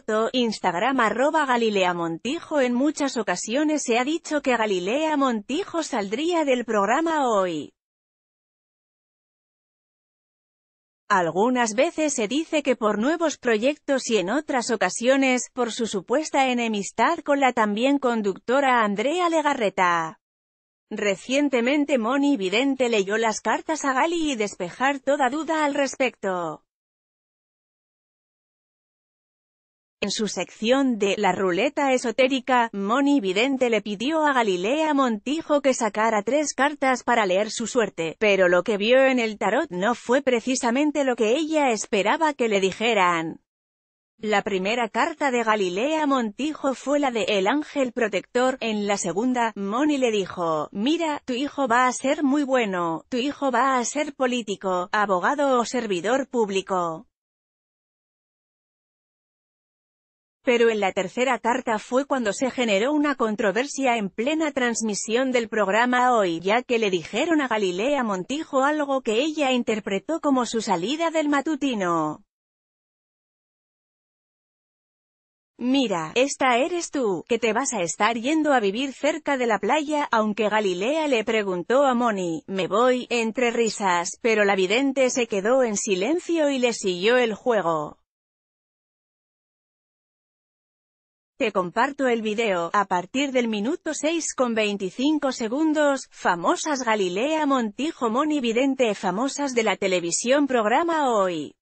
Foto, Instagram @GalileaMontijo. En muchas ocasiones se ha dicho que Galilea Montijo saldría del programa Hoy. Algunas veces se dice que por nuevos proyectos y en otras ocasiones, por su supuesta enemistad con la también conductora Andrea Legarreta. Recientemente Mhoni Vidente leyó las cartas a Gali y despejar toda duda al respecto. En su sección de La Ruleta Esotérica, Mhoni Vidente le pidió a Galilea Montijo que sacara 3 cartas para leer su suerte, pero lo que vio en el tarot no fue precisamente lo que ella esperaba que le dijeran. La primera carta de Galilea Montijo fue la de El Ángel Protector. En la segunda, Mhoni le dijo: mira, tu hijo va a ser muy bueno, tu hijo va a ser político, abogado o servidor público. Pero en la tercera carta fue cuando se generó una controversia en plena transmisión del programa Hoy, ya que le dijeron a Galilea Montijo algo que ella interpretó como su salida del matutino. Mira, esta eres tú, que te vas a estar yendo a vivir cerca de la playa. Aunque Galilea le preguntó a Mhoni, me voy, entre risas, pero la vidente se quedó en silencio y le siguió el juego. Te comparto el video, a partir del minuto 6:25. Famosas Galilea Montijo Mhoni Vidente. Famosas de la televisión programa Hoy.